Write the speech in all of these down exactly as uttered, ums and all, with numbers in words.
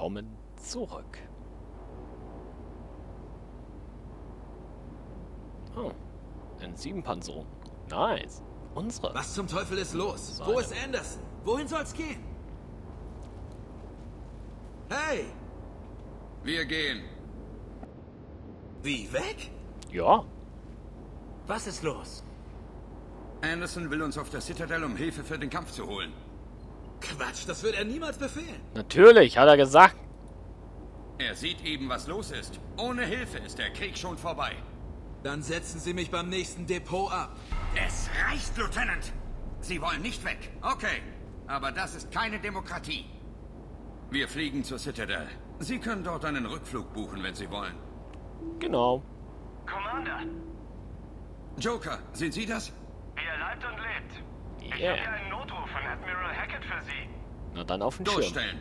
kommen zurück. Oh, eine Siebenpanzerung. Nice. Unsere. Was zum Teufel ist los? Seine. Wo ist Anderson? Wohin soll's gehen? Hey! Wir gehen. Wie, weg? Ja. Was ist los? Anderson will uns auf der Citadel, um Hilfe für den Kampf zu holen. Quatsch, das wird er niemals befehlen. Natürlich, hat er gesagt. Er sieht eben, was los ist. Ohne Hilfe ist der Krieg schon vorbei. Dann setzen Sie mich beim nächsten Depot ab. Es reicht, Lieutenant. Sie wollen nicht weg. Okay, aber das ist keine Demokratie. Wir fliegen zur Citadel. Sie können dort einen Rückflug buchen, wenn Sie wollen. Genau. Commander. Joker, sind Sie das? Ihr leibt und lebt. Yeah. Ich habe einen Notruf von Admiral Hackett für Sie. Na dann auf den Schirm. Durchstellen.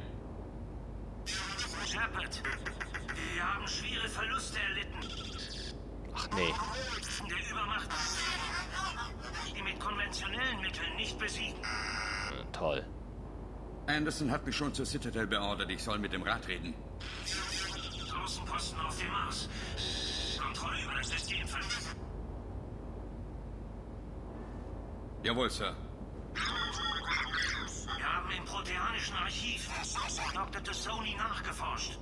Shepard, wir haben schwere Verluste erlitten. Ach nee. Der Übermacht, die mit konventionellen Mitteln nicht besiegen. Ja, toll. Anderson hat mich schon zur Citadel beordert. Ich soll mit dem Rat reden. Großen Posten auf dem Mars. Kontrolle über das System verlassen. Jawohl, Sir. Wir haben im proteanischen Archiv Doktor Tassoni nachgeforscht.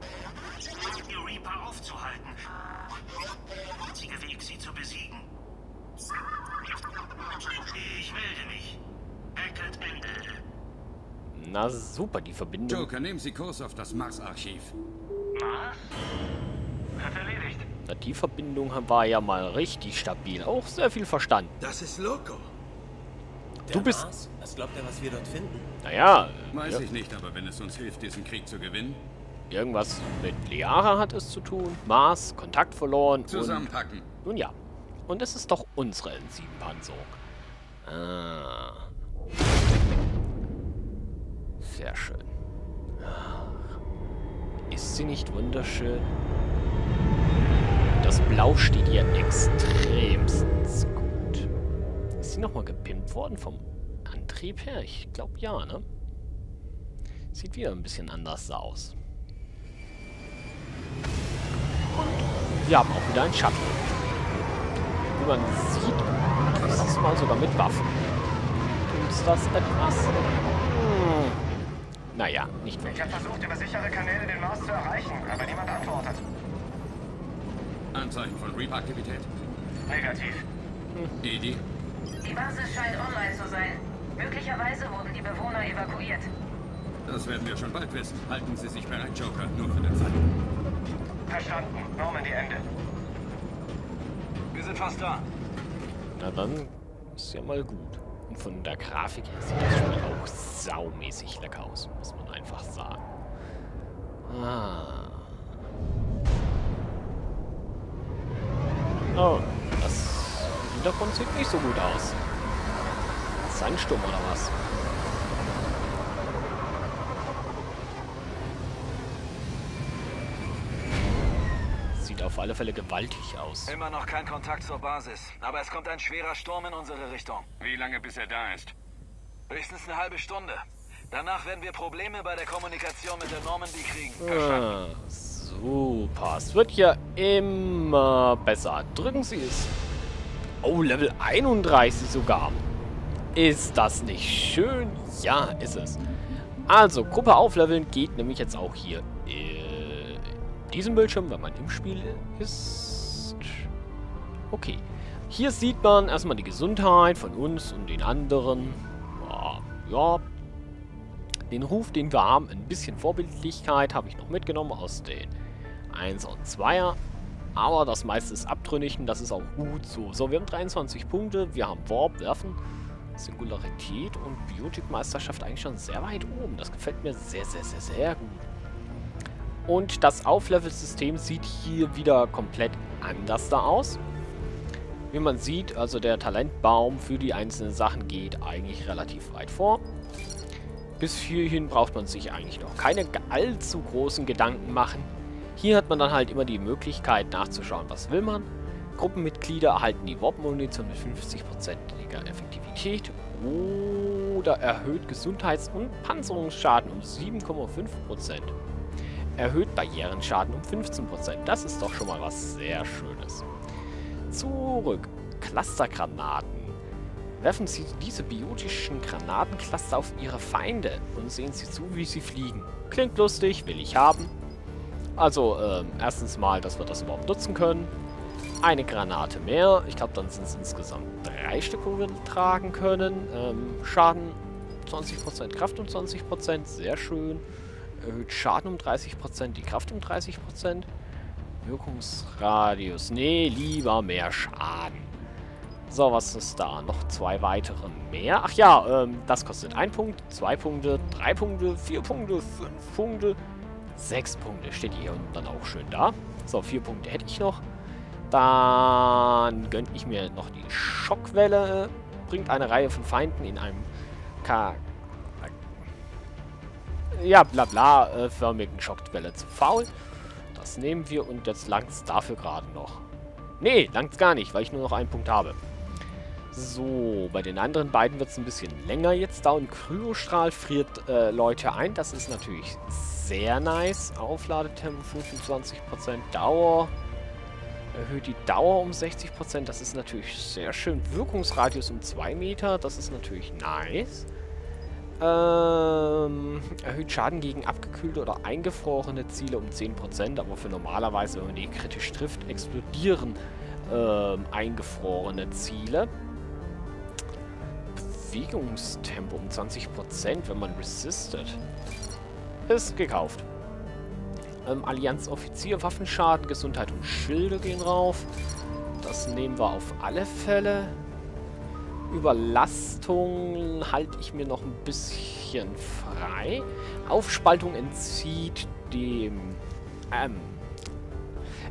Um die Reaper aufzuhalten. Der einzige Weg, sie zu besiegen. Ich melde mich. Hackett Ende. Na super, die Verbindung. Joker, nehmen Sie Kurs auf das Mars-Archiv. Mars? Hat erledigt. Na, die Verbindung war ja mal richtig stabil. Auch sehr viel verstanden. Das ist loco. Du bist... Mars? Was glaubt er, was wir dort finden? Naja... Weiß ich nicht, aber wenn es uns hilft, diesen Krieg zu gewinnen... Irgendwas mit Liara hat es zu tun. Mars, Kontakt verloren. Zusammenpacken. Und, nun ja. Und es ist doch unsere N sieben-Panzerung. Ah. Sehr schön. Ist sie nicht wunderschön? Das Blau steht ihr extremst gut. Ist sie nochmal gepimpt worden vom Antrieb her? Ich glaube ja, ne? Sieht wieder ein bisschen anders aus. Und wir haben auch wieder einen Shuttle. Wie man sieht, ist es mal sogar mit Waffen. Tut uns das etwas? Hm. Naja, nicht wirklich. Ich habe versucht, über sichere Kanäle den Mars zu erreichen, aber niemand antwortet. Anzeichen von Reaper-Aktivität. Negativ. Hm. Edi? Die Basis scheint online zu sein. Möglicherweise wurden die Bewohner evakuiert. Das werden wir schon bald wissen. Halten Sie sich bereit, Joker, nur für den Fall. Verstanden. Normandy Ende. Wir sind fast da. Na dann ist ja mal gut. Und von der Grafik her sieht das Spiel auch saumäßig lecker aus, muss man einfach sagen. Ah. Oh, das Hintergrund sieht nicht so gut aus. Sandsturm oder was? Auf alle Fälle gewaltig aus. Immer noch kein Kontakt zur Basis, aber es kommt ein schwerer Sturm in unsere Richtung. Wie lange bis er da ist? Höchstens eine halbe Stunde. Danach werden wir Probleme bei der Kommunikation mit der Normandy kriegen. Ah, super, es wird ja immer besser. Drücken Sie es. Oh, Level einunddreißig sogar. Ist das nicht schön? Ja, ist es. Also, Gruppe aufleveln geht nämlich jetzt auch hier in diesem Bildschirm, wenn man im Spiel ist. Okay. Hier sieht man erstmal die Gesundheit von uns und den anderen. Ja, ja. Den Ruf, den wir haben, ein bisschen Vorbildlichkeit habe ich noch mitgenommen aus den Einser und Zweier. Aber das meiste ist abtrünnig und das ist auch gut so. So, wir haben dreiundzwanzig Punkte, wir haben Warp, Werfen, Singularität und Biotic-Meisterschaft eigentlich schon sehr weit oben. Das gefällt mir sehr, sehr, sehr, sehr gut. Und das Auflevel-System sieht hier wieder komplett anders da aus. Wie man sieht, also der Talentbaum für die einzelnen Sachen geht eigentlich relativ weit vor. Bis hierhin braucht man sich eigentlich noch keine allzu großen Gedanken machen. Hier hat man dann halt immer die Möglichkeit nachzuschauen, was will man. Gruppenmitglieder erhalten die Warp-Munition mit fünfzig Prozent weniger Effektivität. Oh. oder erhöht Gesundheits- und Panzerungsschaden um sieben Komma fünf Prozent. Erhöht Barrierenschaden um fünfzehn Prozent. Das ist doch schon mal was sehr Schönes. Zurück. Clustergranaten. Werfen Sie diese biotischen Granatencluster auf Ihre Feinde und sehen Sie zu, wie sie fliegen. Klingt lustig, will ich haben. Also, ähm, erstens mal, dass wir das überhaupt nutzen können. Eine Granate mehr. Ich glaube, dann sind es insgesamt drei Stück, wo wir tragen können. Ähm, Schaden zwanzig Prozent, Kraft um zwanzig Prozent. Sehr schön. Erhöht Schaden um dreißig Prozent, die Kraft um dreißig Prozent. Wirkungsradius. Nee, lieber mehr Schaden. So, was ist da? Noch zwei weitere mehr. Ach ja, ähm, das kostet ein Punkt, zwei Punkte, drei Punkte, vier Punkte, fünf Punkte, sechs Punkte. Steht hier unten dann auch schön da. So, vier Punkte hätte ich noch. Dann gönne ich mir noch die Schockwelle. Bringt eine Reihe von Feinden in einem K... Ja, bla bla, äh, förmigen Schockwelle zu faul. Das nehmen wir und jetzt langt es dafür gerade noch. Nee, langt es gar nicht, weil ich nur noch einen Punkt habe. So, bei den anderen beiden wird es ein bisschen länger jetzt da. Und Kryostrahl friert äh, Leute ein. Das ist natürlich sehr nice. Aufladetempo fünfundzwanzig Prozent Dauer. Erhöht die Dauer um sechzig Prozent. Das ist natürlich sehr schön. Wirkungsradius um zwei Meter. Das ist natürlich nice. Ähm, erhöht Schaden gegen abgekühlte oder eingefrorene Ziele um zehn Prozent. Aber für normalerweise, wenn man die kritisch trifft, explodieren ähm, eingefrorene Ziele. Bewegungstempo um zwanzig Prozent, wenn man resistet. Ist gekauft. Ähm, Allianz Offizier, Waffenschaden, Gesundheit und Schilde gehen rauf. Das nehmen wir auf alle Fälle. Überlastung halte ich mir noch ein bisschen frei. Aufspaltung entzieht dem... Ähm,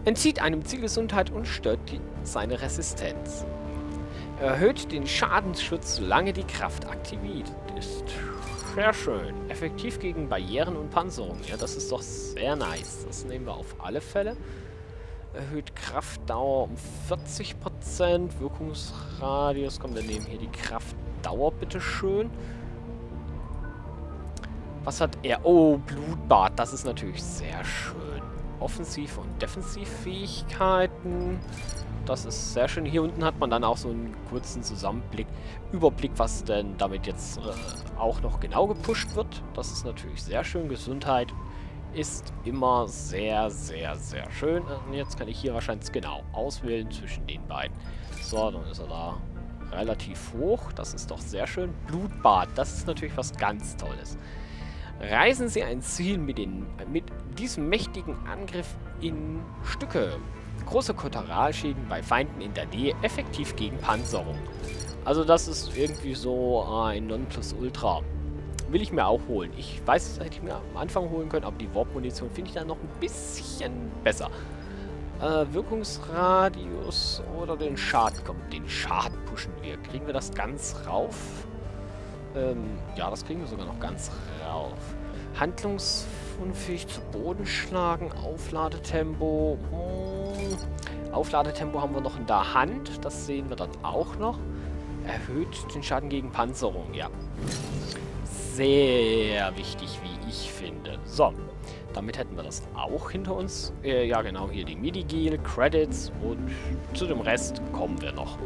entzieht einem Ziel Gesundheit und stört die, seine Resistenz. Erhöht den Schadensschutz, solange die Kraft aktiviert ist. Sehr schön. Effektiv gegen Barrieren und Panzerung. Ja, das ist doch sehr nice. Das nehmen wir auf alle Fälle. Erhöht Kraftdauer um vierzig Prozent. Wirkungsradius. Komm, wir nehmen hier die Kraftdauer, bitteschön. Was hat er? Oh, Blutbad. Das ist natürlich sehr schön. Offensiv- und Defensivfähigkeiten. Das ist sehr schön. Hier unten hat man dann auch so einen kurzen Zusammenblick, Überblick, was denn damit jetzt äh, auch noch genau gepusht wird. Das ist natürlich sehr schön. Gesundheit ist immer sehr, sehr, sehr schön. Und jetzt kann ich hier wahrscheinlich genau auswählen zwischen den beiden. So, dann ist er da relativ hoch. Das ist doch sehr schön. Blutbad, das ist natürlich was ganz Tolles. Reißen Sie ein Ziel mit, den, mit diesem mächtigen Angriff in Stücke. Große Kollateralschäden bei Feinden in der Nähe, effektiv gegen Panzerung. Also das ist irgendwie so ein Nonplusultra. Will ich mir auch holen. Ich weiß, das hätte ich mir am Anfang holen können, aber die Warp-Munition finde ich dann noch ein bisschen besser. Äh, Wirkungsradius oder den Schaden. Komm, den Schaden pushen wir. Kriegen wir das ganz rauf? Ähm, ja, das kriegen wir sogar noch ganz rauf. Handlungsunfähig zu Boden schlagen, Aufladetempo... Hm. Aufladetempo haben wir noch in der Hand. Das sehen wir dann auch noch. Erhöht den Schaden gegen Panzerung, ja. Sehr wichtig, wie ich finde. So, damit hätten wir das auch hinter uns. Äh, ja, genau, hier die Midi-Gel, Credits und zu dem Rest kommen wir noch.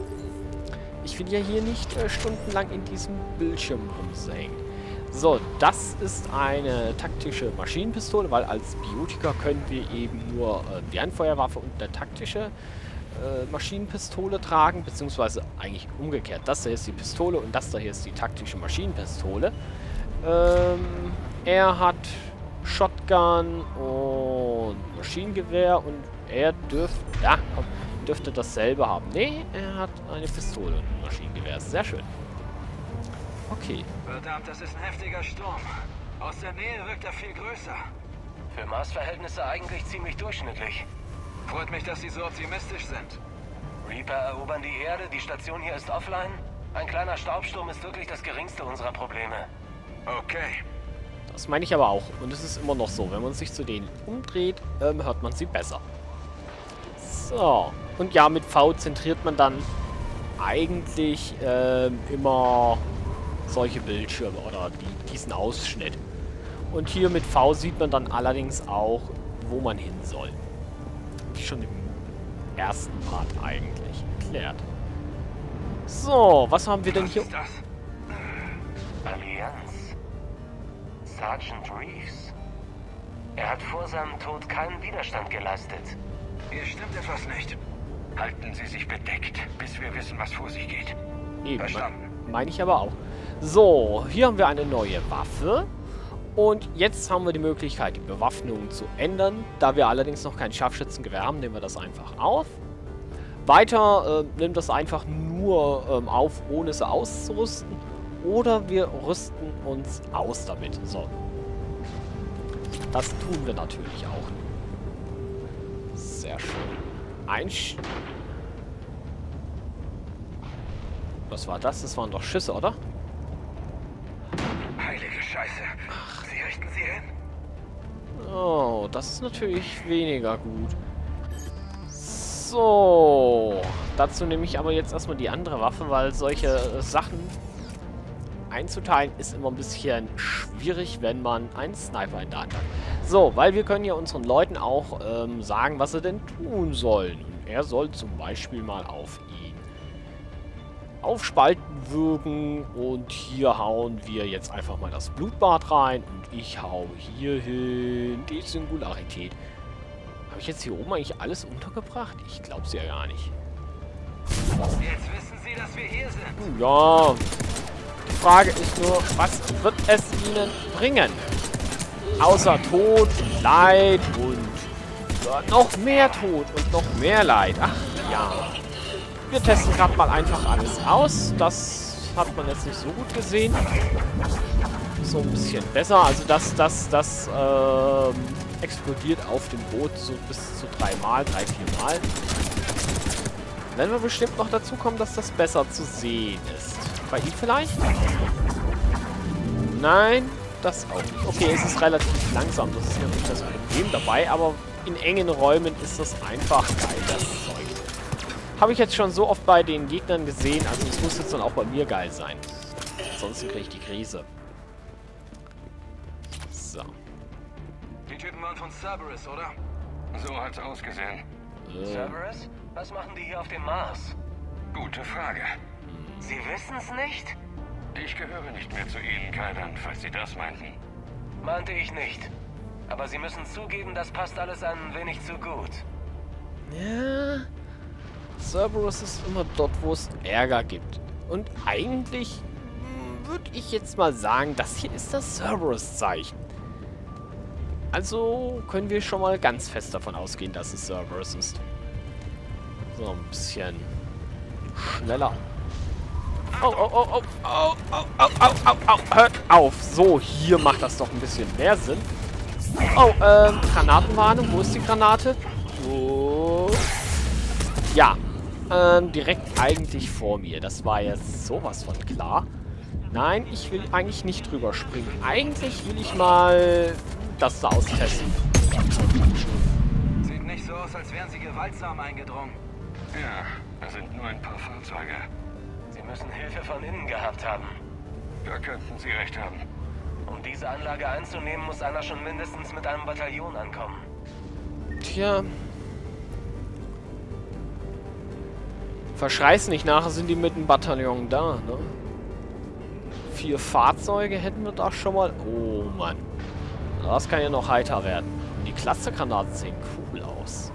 Ich will ja hier nicht äh, stundenlang in diesem Bildschirm rumhängen. So, das ist eine taktische Maschinenpistole, weil als Biotiker können wir eben nur äh, die Handfeuerwaffe und eine taktische äh, Maschinenpistole tragen, beziehungsweise eigentlich umgekehrt. Das da ist die Pistole und das da hier ist die taktische Maschinenpistole. Ähm, er hat Shotgun und Maschinengewehr und er dürft, ja, komm, dürfte dasselbe haben. Nee, er hat eine Pistole und ein Maschinengewehr. Sehr schön. Okay. Verdammt, das ist ein heftiger Sturm. Aus der Nähe wirkt er viel größer. Für Mars-Verhältnisse eigentlich ziemlich durchschnittlich. Freut mich, dass Sie so optimistisch sind. Reaper erobern die Erde, die Station hier ist offline. Ein kleiner Staubsturm ist wirklich das geringste unserer Probleme. Okay. Das meine ich aber auch. Und es ist immer noch so, wenn man sich zu denen umdreht, ähm, hört man sie besser. So. Und ja, mit V zentriert man dann eigentlich ähm, immer... solche Bildschirme oder die, diesen Ausschnitt. Und hier mit V sieht man dann allerdings auch, wo man hin soll. Wie schon im ersten Part eigentlich erklärt. So, was haben wir denn hier? Was ist das? Allianz. Sergeant Reeves. Er hat vor seinem Tod keinen Widerstand geleistet. Hier stimmt etwas nicht. Halten Sie sich bedeckt, bis wir wissen, was vor sich geht. Eben, verstanden. Meine ich aber auch. So, hier haben wir eine neue Waffe. Und jetzt haben wir die Möglichkeit, die Bewaffnung zu ändern. Da wir allerdings noch kein Scharfschützengewehr haben, nehmen wir das einfach auf. Weiter äh, nimmt das einfach nur ähm, auf, ohne es auszurüsten. Oder wir rüsten uns aus damit. So. Das tun wir natürlich auch. Sehr schön. Ein Sch... Was war das? Das waren doch Schüsse, oder? Heilige Scheiße. Ach. Sie richten sie hin. Oh, das ist natürlich weniger gut. So. Dazu nehme ich aber jetzt erstmal die andere Waffe, weil solche Sachen einzuteilen ist immer ein bisschen schwierig, wenn man einen Sniper in der Hand hat. So, weil wir können ja unseren Leuten auch ähm, sagen, was sie denn tun sollen. Und er soll zum Beispiel mal auf ihn aufspalten wirken. Und hier hauen wir jetzt einfach mal das Blutbad rein. Und ich hau hier hin die Singularität. Habe ich jetzt hier oben eigentlich alles untergebracht? Ich glaube es ja gar nicht. Jetzt wissen Sie, dass wir hier sind. Ja. Die Frage ist nur, was wird es Ihnen bringen? Außer Tod und Leid und noch mehr Tod und noch mehr Leid. Ach ja. Wir testen gerade mal einfach alles aus. Das hat man jetzt nicht so gut gesehen. So ein bisschen besser. Also das, das, das ähm, explodiert auf dem Boot so bis zu dreimal, drei, viermal. Wenn wir bestimmt noch dazu kommen, dass das besser zu sehen ist. Bei ihm vielleicht? Nein, das auch nicht. Okay, es ist relativ langsam. Das ist natürlich das Problem dabei, aber in engen Räumen ist das einfach geil, das Zeug. Habe ich jetzt schon so oft bei den Gegnern gesehen, also es muss jetzt dann auch bei mir geil sein. Ansonsten kriege ich die Krise. So. Die Typen waren von Cerberus, oder? So hat's ausgesehen. Äh. Cerberus? Was machen die hier auf dem Mars? Gute Frage. Sie wissen's nicht? Ich gehöre nicht mehr zu Ihnen, Kaidan, falls Sie das meinten. Meinte ich nicht. Aber Sie müssen zugeben, das passt alles ein wenig zu gut. Ja. Cerberus ist immer dort, wo es Ärger gibt. Und eigentlich würde ich jetzt mal sagen, das hier ist das Cerberus-Zeichen. Also können wir schon mal ganz fest davon ausgehen, dass es Cerberus ist. So, ein bisschen schneller. Oh, oh, oh, oh, oh, oh, oh, oh, oh, oh, hört auf. So, hier macht das doch ein bisschen mehr Sinn. Oh, ähm, Granatenwarnung. Wo ist die Granate? Oh. Ja, ähm, direkt eigentlich vor mir. Das war ja sowas von klar. Nein, ich will eigentlich nicht drüber springen. Eigentlich will ich mal das da austesten. Sieht nicht so aus, als wären sie gewaltsam eingedrungen. Ja, da sind nur ein paar Fahrzeuge. Sie müssen Hilfe von innen gehabt haben. Da könnten Sie recht haben. Um diese Anlage einzunehmen, muss einer schon mindestens mit einem Bataillon ankommen. Tja. Verschreiß nicht, nachher sind die mit einem Bataillon da, ne? Vier Fahrzeuge hätten wir doch schon mal. Oh Mann. Das kann ja noch heiter werden. Die Clustergranaten sehen cool aus.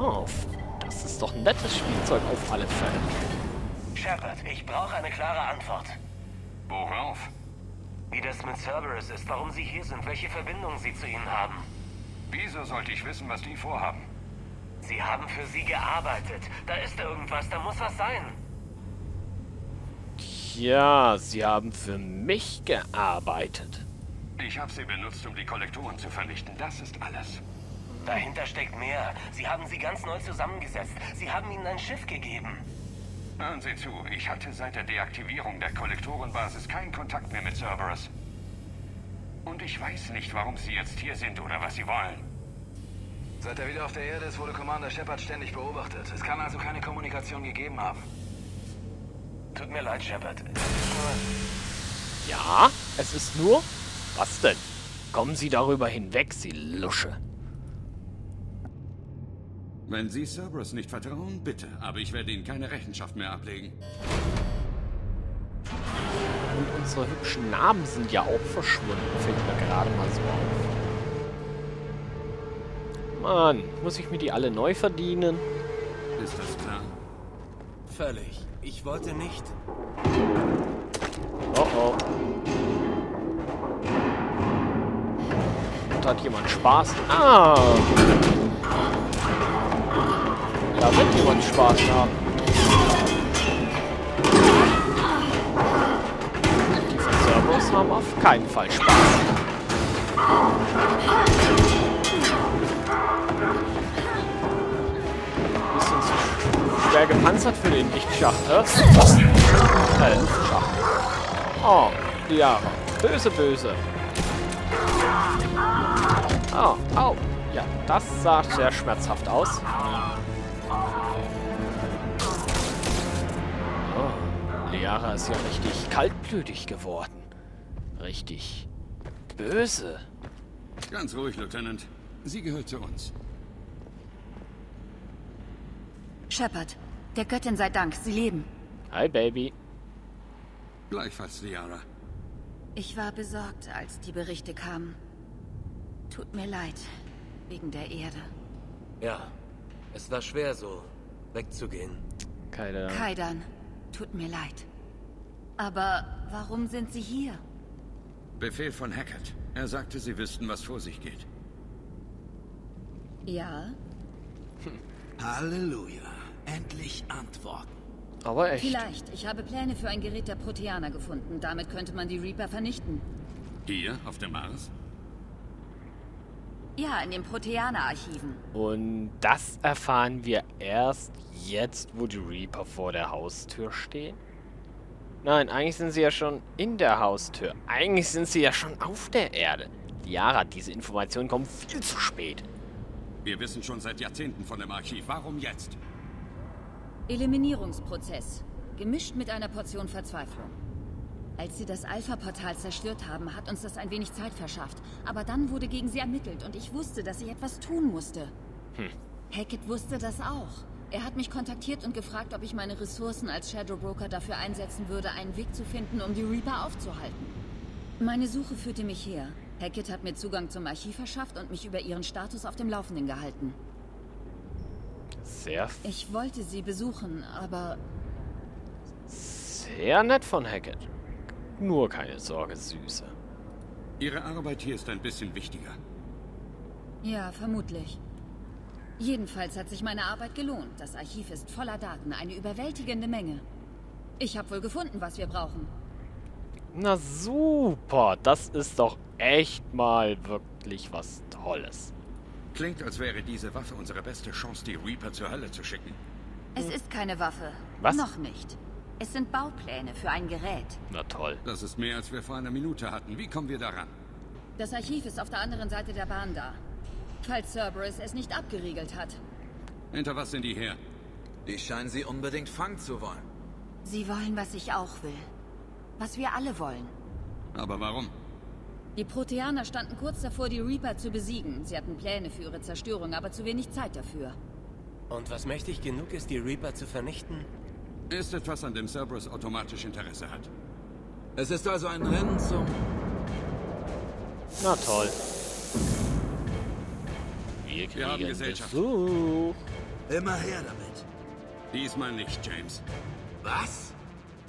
Oh, das ist doch ein nettes Spielzeug auf alle Fälle. Shepard, ich brauche eine klare Antwort. Worauf? Wie das mit Cerberus ist, warum Sie hier sind, welche Verbindung Sie zu ihnen haben. Wieso sollte ich wissen, was die vorhaben? Sie haben für sie gearbeitet. Da ist irgendwas, da muss was sein. Ja, Sie haben für mich gearbeitet. Ich habe sie benutzt, um die Kollektoren zu vernichten. Das ist alles. Dahinter steckt mehr. Sie haben sie ganz neu zusammengesetzt. Sie haben ihnen ein Schiff gegeben. Hören Sie zu, ich hatte seit der Deaktivierung der Kollektorenbasis keinen Kontakt mehr mit Cerberus. Und ich weiß nicht, warum Sie jetzt hier sind oder was Sie wollen. Seit er wieder auf der Erde ist, wurde Commander Shepard ständig beobachtet. Es kann also keine Kommunikation gegeben haben. Tut mir leid, Shepard. Ja, es ist nur... Was denn? Kommen Sie darüber hinweg, Sie Lusche. Wenn Sie Cerberus nicht vertrauen, bitte. Aber ich werde Ihnen keine Rechenschaft mehr ablegen. Und unsere hübschen Namen sind ja auch verschwunden, fällt mir gerade mal so auf. Mann, muss ich mir die alle neu verdienen? Ist das klar? Völlig. Ich wollte nicht. Oh oh. Und hat jemand Spaß? Ah! Da wird jemand Spaß haben. Die von Cerberus haben auf keinen Fall Spaß. Ein bisschen zu schwer gepanzert für den Lichtschacht, hä? Äh, Luftschacht. Oh, Liara. Böse, böse. Oh, au. Oh. Ja, das sah sehr schmerzhaft aus. Liara ist ja richtig kaltblütig geworden. Richtig böse. Ganz ruhig, Lieutenant. Sie gehört zu uns. Shepard, der Göttin sei Dank, Sie leben. Hi, Baby. Gleichfalls, Liara. Ich war besorgt, als die Berichte kamen. Tut mir leid, wegen der Erde. Ja, es war schwer, so wegzugehen. Kaidan. Kaidan. Tut mir leid. Aber warum sind Sie hier? Befehl von Hackett. Er sagte, Sie wüssten, was vor sich geht. Ja? Halleluja. Endlich antworten. Aber echt. Vielleicht. Ich habe Pläne für ein Gerät der Proteaner gefunden. Damit könnte man die Reaper vernichten. Hier? Auf dem Mars? Ja, in den Proteaner-Archiven. Und das erfahren wir erst jetzt, wo die Reaper vor der Haustür stehen? Nein, eigentlich sind sie ja schon in der Haustür. Eigentlich sind sie ja schon auf der Erde. Liara, diese Informationen kommen viel zu spät. Wir wissen schon seit Jahrzehnten von dem Archiv. Warum jetzt? Eliminierungsprozess. Gemischt mit einer Portion Verzweiflung. Als sie das Alpha-Portal zerstört haben, hat uns das ein wenig Zeit verschafft. Aber dann wurde gegen sie ermittelt und ich wusste, dass ich etwas tun musste. Hm. Hackett wusste das auch. Er hat mich kontaktiert und gefragt, ob ich meine Ressourcen als Shadow Broker dafür einsetzen würde, einen Weg zu finden, um die Reaper aufzuhalten. Meine Suche führte mich her. Hackett hat mir Zugang zum Archiv verschafft und mich über ihren Status auf dem Laufenden gehalten. Sehr. Ich wollte sie besuchen, aber... Sehr nett von Hackett. Nur keine Sorge, Süße. Ihre Arbeit hier ist ein bisschen wichtiger. Ja, vermutlich. Jedenfalls hat sich meine Arbeit gelohnt. Das Archiv ist voller Daten, eine überwältigende Menge. Ich habe wohl gefunden, was wir brauchen. Na super, das ist doch echt mal wirklich was Tolles. Klingt, als wäre diese Waffe unsere beste Chance, die Reaper zur Hölle zu schicken. Es ist keine Waffe. Was? Noch nicht. Es sind Baupläne für ein Gerät. Na toll. Das ist mehr, als wir vor einer Minute hatten. Wie kommen wir daran? Das Archiv ist auf der anderen Seite der Bahn da. Falls Cerberus es nicht abgeriegelt hat. Hinter was sind die her? Die scheinen sie unbedingt fangen zu wollen. Sie wollen, was ich auch will. Was wir alle wollen. Aber warum? Die Proteaner standen kurz davor, die Reaper zu besiegen. Sie hatten Pläne für ihre Zerstörung, aber zu wenig Zeit dafür. Und was mächtig genug ist, die Reaper zu vernichten? Ist etwas, an dem Cerberus automatisch Interesse hat. Es ist also ein Rennen zum... Na toll. Wir kriegen Wir haben Gesellschaft. Besuch. Immer her damit. Diesmal nicht, James. Was?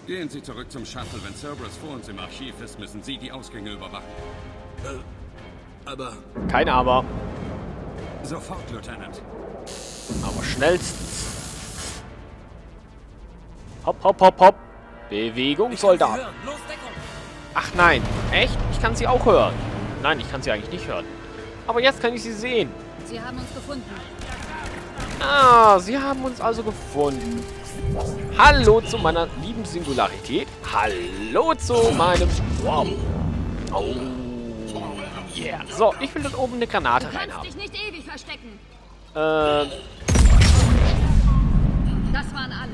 Gehen Sie zurück zum Shuttle. Wenn Cerberus vor uns im Archiv ist, müssen Sie die Ausgänge überwachen. Äh, aber... Kein Aber. Sofort, Lieutenant. Aber schnellstens. Hopp, hopp, hopp, hopp. Bewegung, Soldat. Ach nein. Echt? Ich kann sie auch hören. Nein, ich kann sie eigentlich nicht hören. Aber jetzt kann ich sie sehen. Sie haben uns gefunden. Ah, sie haben uns also gefunden. Hallo zu meiner lieben Singularität. Hallo zu meinem... Wow. Oh, yeah. So, ich will dort oben eine Granate rein haben. Du kannst dich nicht ewig verstecken. Ähm. Das waren alle.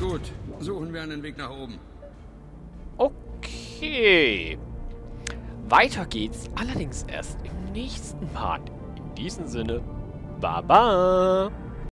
Gut, suchen wir einen Weg nach oben. Okay. Okay. Weiter geht's allerdings erst im nächsten Part. In diesem Sinne, Baba!